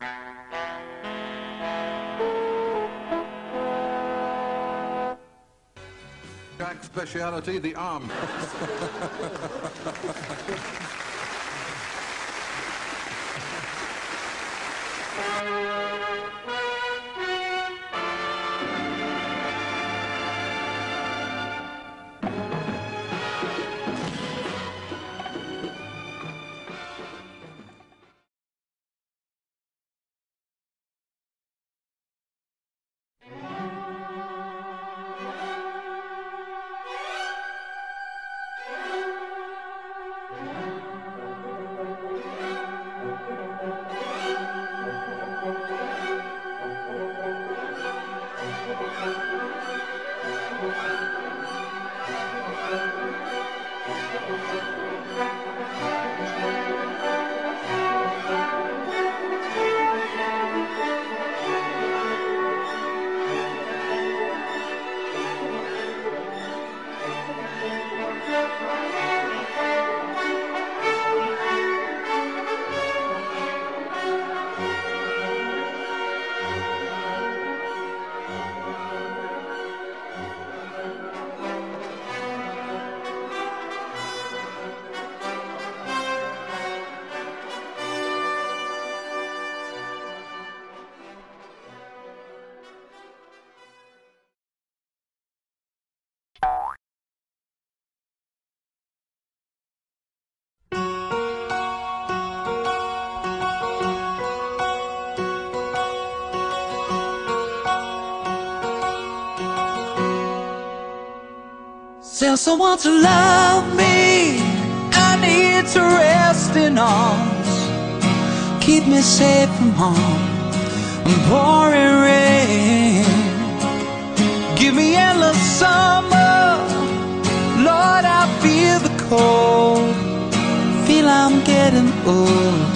Jack's speciality, the arm. Tell someone to love me, I need to rest in arms. Keep me safe from harm and pouring rain. Give me endless summer, Lord, I feel the cold. Feel I'm getting old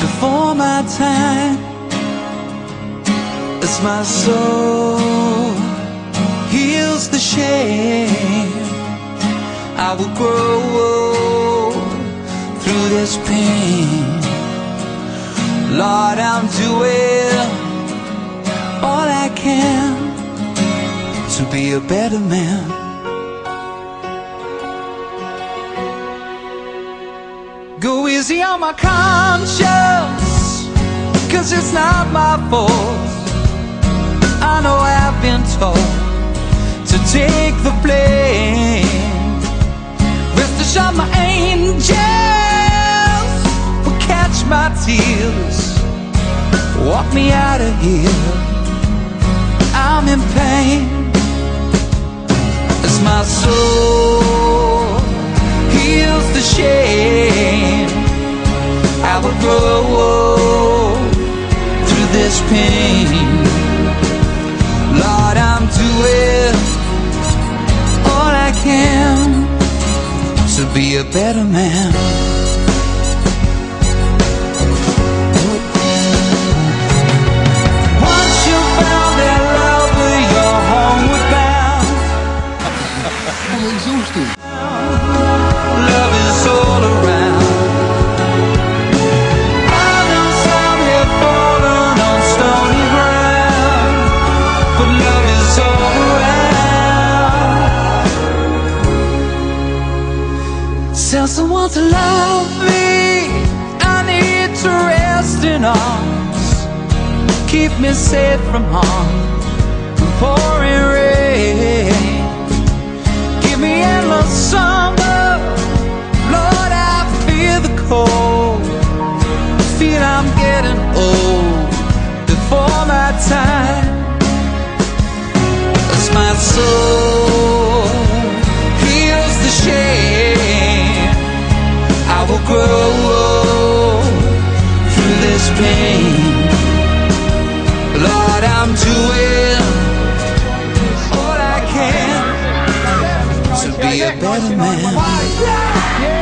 before my time. As my soul heals the shame, I will grow old through this pain. Lord, I'm doing all I can to be a better man. Go easy on my conscience, 'cause it's not my fault. I know I've been told to take the blame. Rest assured, my angels will catch my tears, walk me out of here. I'm in pain as my soul heals the shame. I will grow old through this pain. Lord, I'm doing all I can to be a better man. Tell someone to love me, I need to rest in arms. Keep me safe from harm and pouring rain. Give me endless summer, Lord, I fear the cold. I feel I'm getting old before my time. As my soul heals the shame, I will grow old through this pain. Lord, I'm doing all I can to be a better man.